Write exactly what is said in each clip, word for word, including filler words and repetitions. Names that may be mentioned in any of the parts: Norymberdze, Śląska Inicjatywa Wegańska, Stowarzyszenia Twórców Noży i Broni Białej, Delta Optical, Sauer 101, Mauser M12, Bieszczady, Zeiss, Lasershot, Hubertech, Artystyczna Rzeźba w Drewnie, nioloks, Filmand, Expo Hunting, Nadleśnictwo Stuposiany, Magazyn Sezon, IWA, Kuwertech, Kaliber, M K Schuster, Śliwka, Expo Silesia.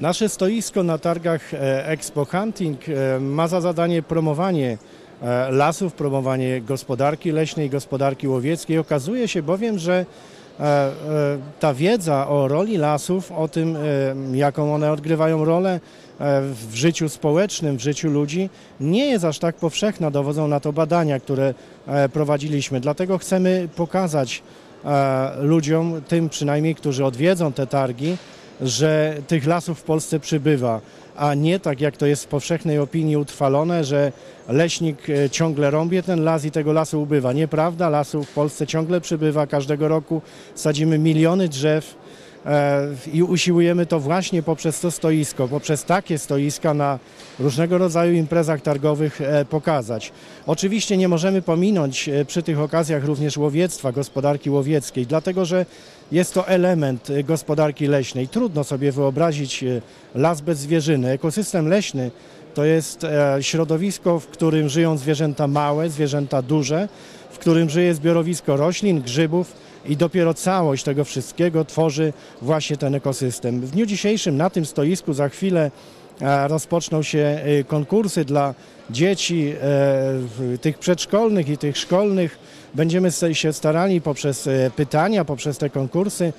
Nasze stoisko na targach Expo Hunting ma za zadanie promowanie lasów, promowanie gospodarki leśnej, gospodarki łowieckiej. Okazuje się bowiem, że ta wiedza o roli lasów, o tym, jaką one odgrywają rolę w życiu społecznym, w życiu ludzi, nie jest aż tak powszechna. Dowodzą na to badania, które prowadziliśmy. Dlatego chcemy pokazać ludziom, tym przynajmniej, którzy odwiedzą te targi, że tych lasów w Polsce przybywa, a nie tak jak to jest w powszechnej opinii utrwalone, że leśnik ciągle rąbie ten las i tego lasu ubywa. Nieprawda, lasu w Polsce ciągle przybywa, każdego roku sadzimy miliony drzew i usiłujemy to właśnie poprzez to stoisko, poprzez takie stoiska na różnego rodzaju imprezach targowych pokazać. Oczywiście nie możemy pominąć przy tych okazjach również łowiectwa, gospodarki łowieckiej, dlatego że jest to element gospodarki leśnej. Trudno sobie wyobrazić las bez zwierzyny. Ekosystem leśny to jest środowisko, w którym żyją zwierzęta małe, zwierzęta duże, w którym żyje zbiorowisko roślin, grzybów, i dopiero całość tego wszystkiego tworzy właśnie ten ekosystem. W dniu dzisiejszym na tym stoisku za chwilę rozpoczną się konkursy dla dzieci, tych przedszkolnych i tych szkolnych. Będziemy się starali poprzez pytania, poprzez te konkursy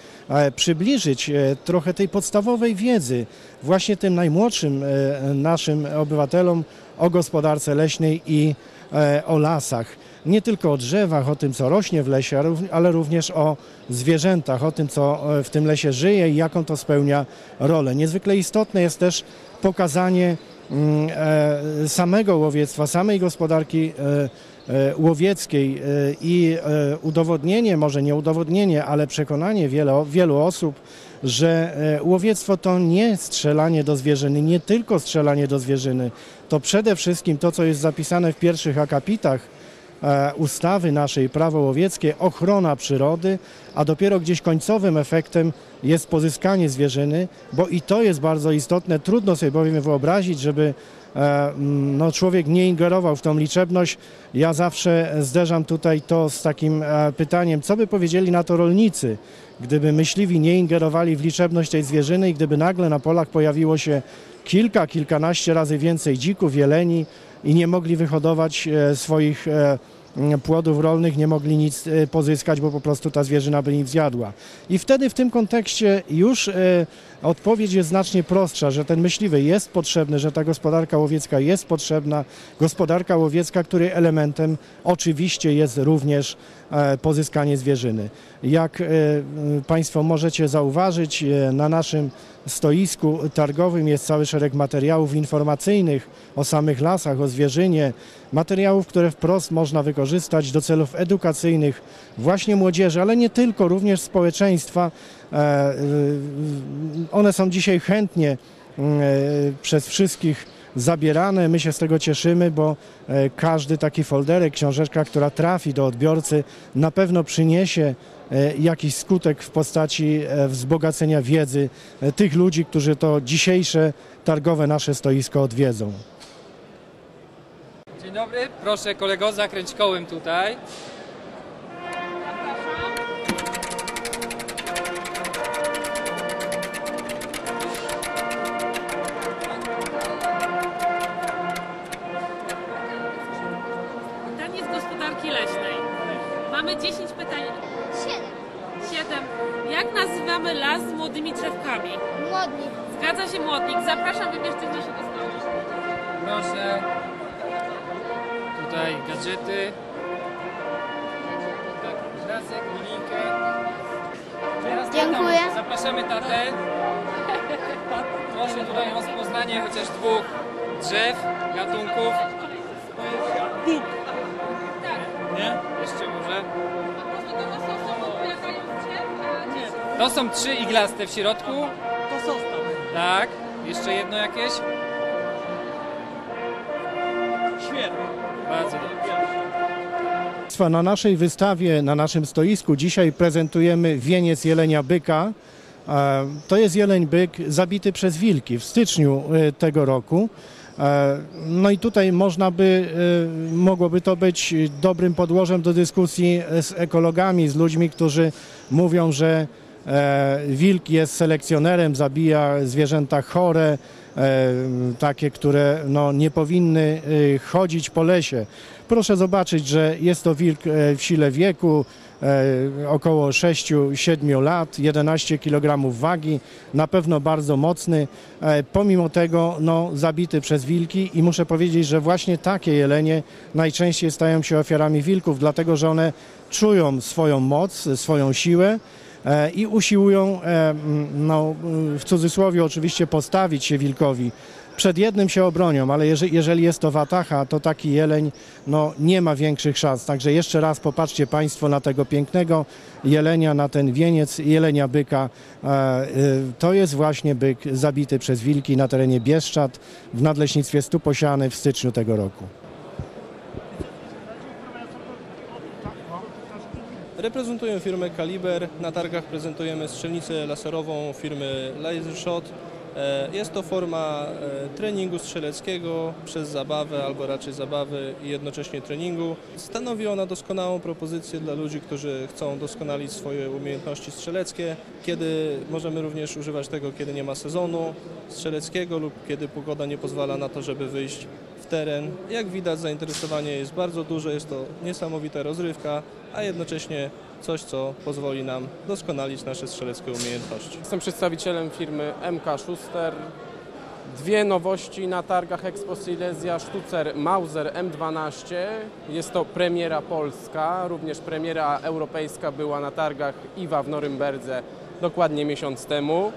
przybliżyć trochę tej podstawowej wiedzy właśnie tym najmłodszym naszym obywatelom o gospodarce leśnej i o lasach. Nie tylko o drzewach, o tym, co rośnie w lesie, ale również o zwierzętach, o tym, co w tym lesie żyje i jaką to spełnia rolę. Niezwykle istotne jest też pokazanie samego łowiectwa, samej gospodarki łowieckiej i udowodnienie, może nie udowodnienie, ale przekonanie wiele, wielu osób, że łowiectwo to nie strzelanie do zwierzyny, nie tylko strzelanie do zwierzyny. To przede wszystkim to, co jest zapisane w pierwszych akapitach ustawy naszej, prawo łowieckie, ochrona przyrody, a dopiero gdzieś końcowym efektem jest pozyskanie zwierzyny, bo i to jest bardzo istotne. Trudno sobie bowiem wyobrazić, żeby no, człowiek nie ingerował w tą liczebność. Ja zawsze zderzam tutaj to z takim pytaniem, co by powiedzieli na to rolnicy, gdyby myśliwi nie ingerowali w liczebność tej zwierzyny i gdyby nagle na polach pojawiło się kilka, kilkanaście razy więcej dzików, jeleni, i nie mogli wyhodować swoich płodów rolnych, nie mogli nic pozyskać, bo po prostu ta zwierzyna by ich zjadła. I wtedy w tym kontekście już odpowiedź jest znacznie prostsza, że ten myśliwy jest potrzebny, że ta gospodarka łowiecka jest potrzebna, gospodarka łowiecka, której elementem oczywiście jest również pozyskanie zwierzyny. Jak Państwo możecie zauważyć, na naszym stoisku targowym jest cały szereg materiałów informacyjnych o samych lasach, o zwierzynie, materiałów, które wprost można wykorzystać do celów edukacyjnych właśnie młodzieży, ale nie tylko, również społeczeństwa. One są dzisiaj chętnie przez wszystkich zabierane. My się z tego cieszymy, bo każdy taki folderek, książeczka, która trafi do odbiorcy, na pewno przyniesie jakiś skutek w postaci wzbogacenia wiedzy tych ludzi, którzy to dzisiejsze targowe nasze stoisko odwiedzą. Dzień dobry, proszę kolego zakręć kołem tutaj. Las z młodymi drzewkami. Młodnik. Zgadza się młodnik. Zapraszam wybierzców naszego stołu. Proszę. Tutaj gadżety. Klasek, linijkę. Teraz dziękuję. Tatę. Zapraszamy tatę. Proszę tutaj rozpoznanie chociaż dwóch drzew, gatunków. Bóg. Tak. Nie? Jeszcze może. To są trzy iglaste w środku. To są. Tak. Jeszcze jedno jakieś. Świetnie. Bardzo dobrze. Na naszej wystawie, na naszym stoisku dzisiaj prezentujemy wieniec jelenia byka. To jest jeleń byk zabity przez wilki w styczniu tego roku. No i tutaj można by, mogłoby to być dobrym podłożem do dyskusji z ekologami, z ludźmi, którzy mówią, że Wilk jest selekcjonerem, zabija zwierzęta chore, takie, które no, nie powinny chodzić po lesie. Proszę zobaczyć, że jest to wilk w sile wieku, około sześciu do siedmiu lat, jedenaście kilogramów wagi, na pewno bardzo mocny, pomimo tego no, zabity przez wilki i muszę powiedzieć, że właśnie takie jelenie najczęściej stają się ofiarami wilków, dlatego że one czują swoją moc, swoją siłę i usiłują, no, w cudzysłowie oczywiście, postawić się wilkowi. Przed jednym się obronią, ale jeżeli, jeżeli jest to watacha, to taki jeleń no, nie ma większych szans. Także jeszcze raz popatrzcie Państwo na tego pięknego jelenia, na ten wieniec jelenia byka. To jest właśnie byk zabity przez wilki na terenie Bieszczad w Nadleśnictwie Stuposiany w styczniu tego roku. Reprezentuję firmę Kaliber, na targach prezentujemy strzelnicę laserową firmy Lasershot. Jest to forma treningu strzeleckiego przez zabawę, albo raczej zabawy i jednocześnie treningu. Stanowi ona doskonałą propozycję dla ludzi, którzy chcą doskonalić swoje umiejętności strzeleckie, kiedy możemy również używać tego, kiedy nie ma sezonu strzeleckiego lub kiedy pogoda nie pozwala na to, żeby wyjść w teren. Jak widać, zainteresowanie jest bardzo duże, jest to niesamowita rozrywka, a jednocześnie coś, co pozwoli nam doskonalić nasze strzeleckie umiejętności. Jestem przedstawicielem firmy M K Schuster. Dwie nowości na targach Expo Silesia. Sztucer Mauser M dwanaście. Jest to premiera polska, również premiera europejska była na targach I W A w Norymberdze dokładnie miesiąc temu.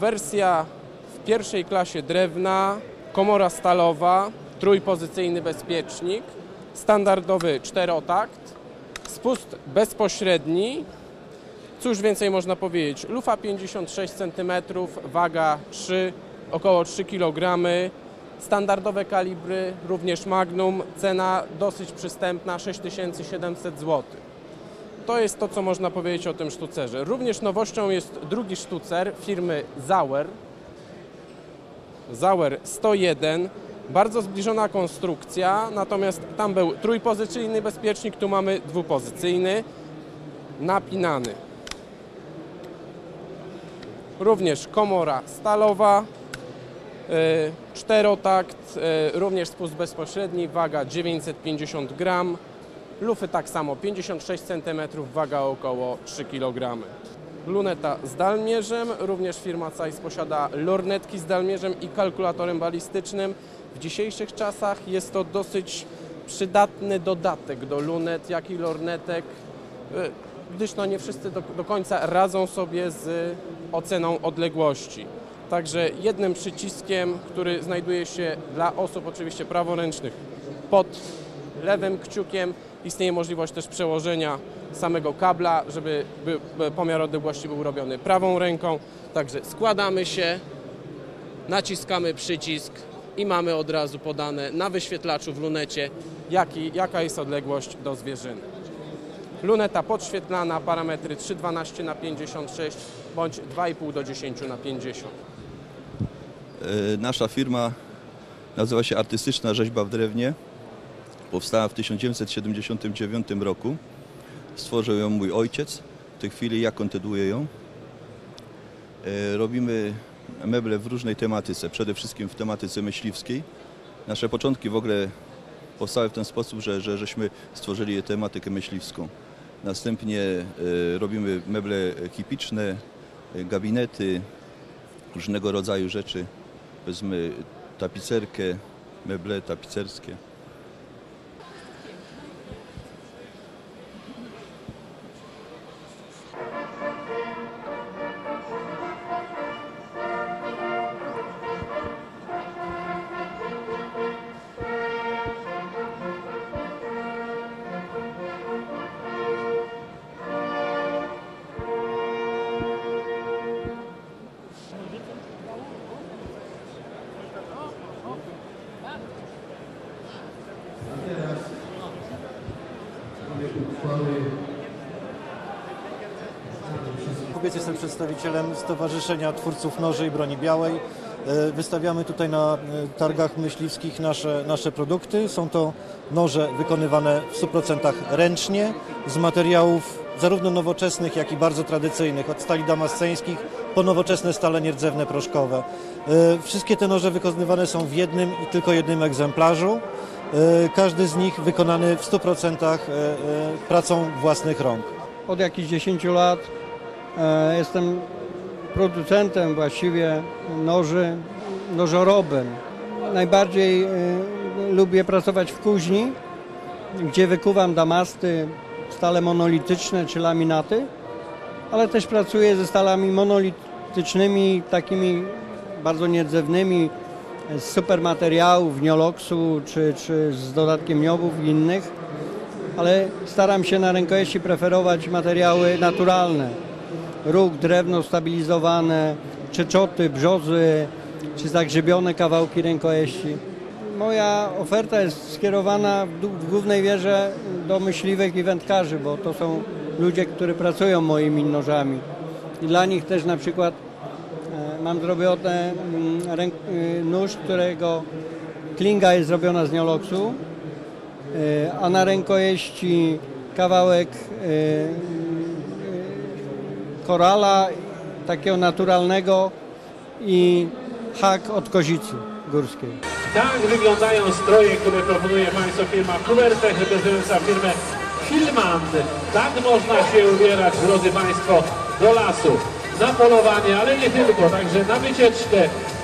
Wersja w pierwszej klasie drewna, komora stalowa, trójpozycyjny bezpiecznik, standardowy czterotakt. Spust bezpośredni, cóż więcej można powiedzieć, lufa pięćdziesiąt sześć centymetrów, waga około trzy kilogramy, standardowe kalibry, również magnum, cena dosyć przystępna, sześć tysięcy siedemset złotych. To jest to, co można powiedzieć o tym sztucerze. Również nowością jest drugi sztucer firmy Sauer, Sauer sto jeden. Bardzo zbliżona konstrukcja, natomiast tam był trójpozycyjny bezpiecznik, tu mamy dwupozycyjny, napinany. Również komora stalowa, czterotakt, również spust bezpośredni, waga dziewięćset pięćdziesiąt gramów, lufy tak samo pięćdziesiąt sześć centymetrów, waga około trzy kilogramy. Luneta z dalmierzem, również firma Zeiss posiada lornetki z dalmierzem i kalkulatorem balistycznym. W dzisiejszych czasach jest to dosyć przydatny dodatek do lunet, jak i lornetek, gdyż no nie wszyscy do, do końca radzą sobie z oceną odległości. Także jednym przyciskiem, który znajduje się dla osób oczywiście praworęcznych pod lewym kciukiem, istnieje możliwość też przełożenia samego kabla, żeby by, by pomiar odległości był robiony prawą ręką. Także składamy się, naciskamy przycisk i mamy od razu podane na wyświetlaczu w lunecie, jaki, jaka jest odległość do zwierzyny. Luneta podświetlana, parametry trzy dwanaście na pięćdziesiąt sześć bądź dwa i pół do dziesięciu na pięćdziesiąt. Nasza firma nazywa się Artystyczna Rzeźba w Drewnie. Powstała w tysiąc dziewięćset siedemdziesiątym dziewiątym roku. Stworzył ją mój ojciec. W tej chwili ja kontynuuję ją. Robimy meble w różnej tematyce, przede wszystkim w tematyce myśliwskiej. Nasze początki w ogóle powstały w ten sposób, że, że żeśmy stworzyli tematykę myśliwską. Następnie e, robimy meble hipiczne, e, gabinety, różnego rodzaju rzeczy. Weźmy tapicerkę, meble tapicerskie. Jestem przedstawicielem Stowarzyszenia Twórców Noży i Broni Białej. Wystawiamy tutaj na targach myśliwskich nasze, nasze produkty. Są to noże wykonywane w stu procentach ręcznie z materiałów zarówno nowoczesnych, jak i bardzo tradycyjnych, od stali damasceńskich po nowoczesne stale nierdzewne proszkowe. Wszystkie te noże wykonywane są w jednym i tylko jednym egzemplarzu. Każdy z nich wykonany w stu procentach pracą własnych rąk. Od jakichś dziesięciu lat jestem producentem właściwie noży, nożorobem. Najbardziej lubię pracować w kuźni, gdzie wykuwam damasty, stale monolityczne czy laminaty, ale też pracuję ze stalami monolitycznymi, takimi bardzo nierdzewnymi, z supermateriałów, nioloksu czy, czy z dodatkiem niobów i innych, ale staram się na rękojeści preferować materiały naturalne. Róg, drewno stabilizowane, czeczoty, brzozy czy zagrzebione kawałki rękojeści. Moja oferta jest skierowana w głównej mierze do myśliwych i wędkarzy, bo to są ludzie, którzy pracują moimi nożami. I dla nich też na przykład mam zrobiony nóż, którego klinga jest zrobiona z nioloksu, a na rękojeści kawałek korala takiego naturalnego i hak od kozicy górskiej. Tak wyglądają stroje, które proponuje Państwu firma Kuwertech, reprezentująca firmę Filmand. Tak można się ubierać, drodzy Państwo, do lasu. Na polowanie, ale nie tylko, także na wycieczkę,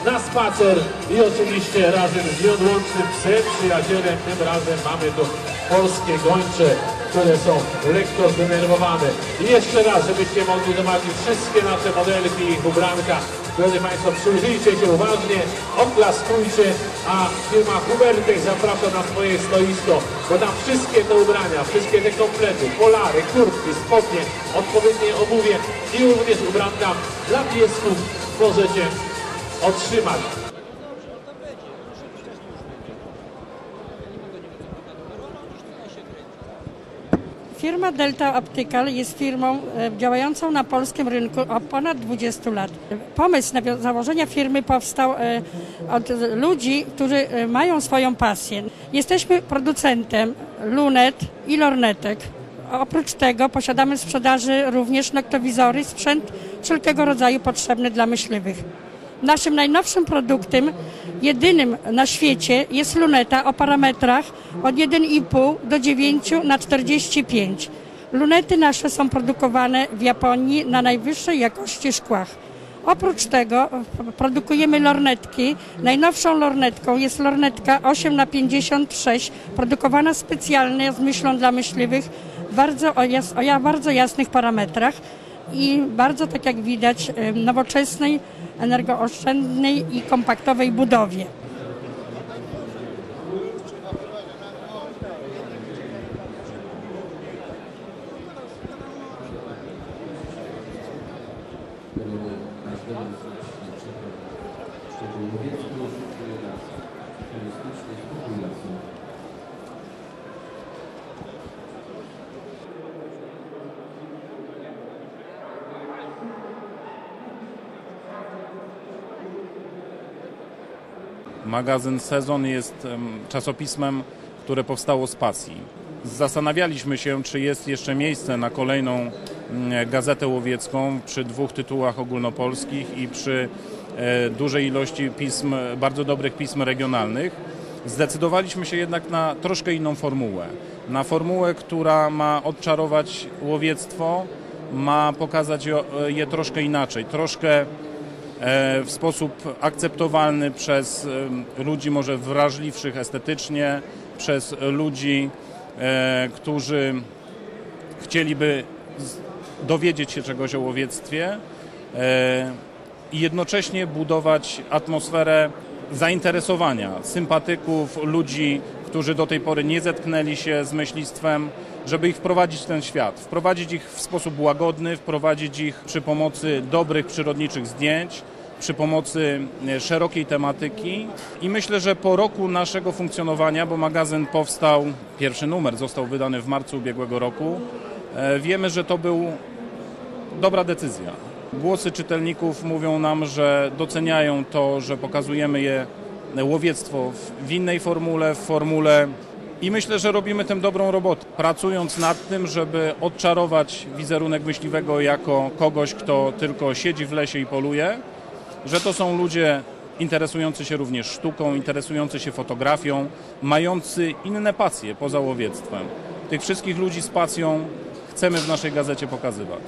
na spacer i oczywiście razem z nieodłącznym psem, przyjacielem. Tym razem mamy tu polskie gończe, które są lekko zdenerwowane. I jeszcze raz, żebyście mogli zobaczyć wszystkie nasze modelki i ich ubranka. Drodzy Państwo, przyjrzyjcie się uważnie, oklaskujcie, a firma Hubertech zaprasza na swoje stoisko, bo tam wszystkie te ubrania, wszystkie te komplety, polary, kurtki, spodnie, odpowiednie obuwie i również ubranka dla piesków możecie otrzymać. Firma Delta Optical jest firmą działającą na polskim rynku od ponad dwudziestu lat. Pomysł na założenia firmy powstał od ludzi, którzy mają swoją pasję. Jesteśmy producentem lunet i lornetek. Oprócz tego posiadamy w sprzedaży również noktowizory, sprzęt wszelkiego rodzaju potrzebny dla myśliwych. Naszym najnowszym produktem, jedynym na świecie, jest luneta o parametrach od jeden i pół do dziewięciu na czterdzieści pięć. Lunety nasze są produkowane w Japonii na najwyższej jakości szkłach. Oprócz tego produkujemy lornetki. Najnowszą lornetką jest lornetka osiem na pięćdziesiąt sześć, produkowana specjalnie z myślą dla myśliwych bardzo o, jas o bardzo jasnych parametrach i bardzo, tak jak widać, nowoczesnej, energooszczędnej i kompaktowej budowie. Magazyn Sezon jest czasopismem, które powstało z pasji. Zastanawialiśmy się, czy jest jeszcze miejsce na kolejną gazetę łowiecką przy dwóch tytułach ogólnopolskich i przy dużej ilości pism, bardzo dobrych pism regionalnych. Zdecydowaliśmy się jednak na troszkę inną formułę. Na formułę, która ma odczarować łowiectwo, ma pokazać je troszkę inaczej, troszkę w sposób akceptowalny przez ludzi może wrażliwszych estetycznie, przez ludzi, którzy chcieliby dowiedzieć się czegoś o łowiectwie i jednocześnie budować atmosferę zainteresowania sympatyków, ludzi, którzy do tej pory nie zetknęli się z myślistwem, żeby ich wprowadzić w ten świat, wprowadzić ich w sposób łagodny, wprowadzić ich przy pomocy dobrych przyrodniczych zdjęć, przy pomocy szerokiej tematyki. I myślę, że po roku naszego funkcjonowania, bo magazyn powstał, pierwszy numer został wydany w marcu ubiegłego roku, wiemy, że to był dobra decyzja. Głosy czytelników mówią nam, że doceniają to, że pokazujemy je łowiectwo w innej formule, w formule I myślę, że robimy tym dobrą robotę, pracując nad tym, żeby odczarować wizerunek myśliwego jako kogoś, kto tylko siedzi w lesie i poluje, że to są ludzie interesujący się również sztuką, interesujący się fotografią, mający inne pasje poza łowiectwem. Tych wszystkich ludzi z pasją chcemy w naszej gazecie pokazywać.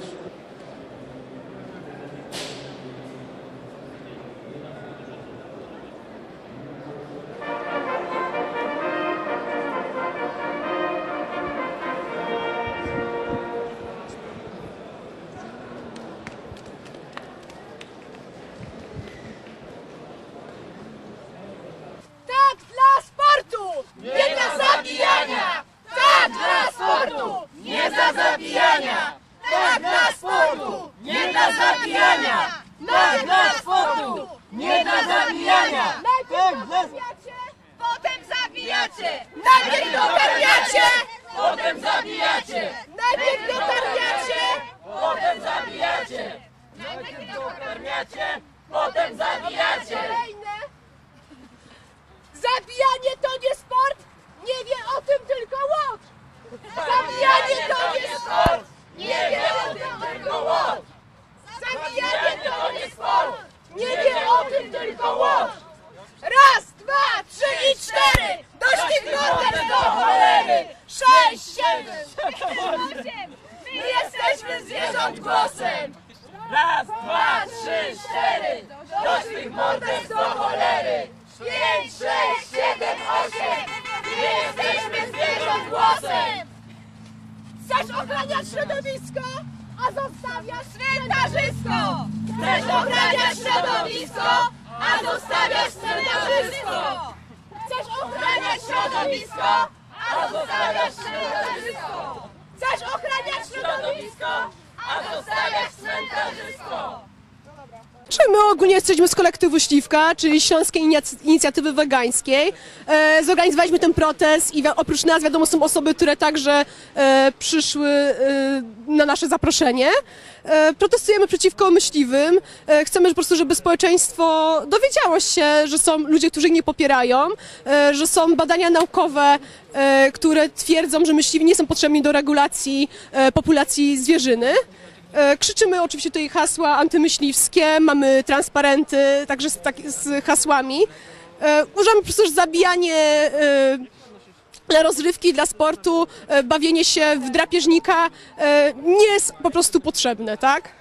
Śliwka, czyli Śląskiej Inicjatywy Wegańskiej. E, zorganizowaliśmy ten protest i oprócz nas wiadomo są osoby, które także e, przyszły e, na nasze zaproszenie. E, protestujemy przeciwko myśliwym. E, chcemy po prostu, żeby społeczeństwo dowiedziało się, że są ludzie, którzy ich nie popierają, e, że są badania naukowe, e, które twierdzą, że myśliwi nie są potrzebni do regulacji e, populacji zwierzyny. Krzyczymy oczywiście tutaj hasła antymyśliwskie, mamy transparenty także z, tak, z hasłami. Używamy po prostu zabijanie dla rozrywki, dla sportu, bawienie się w drapieżnika nie jest po prostu potrzebne, tak?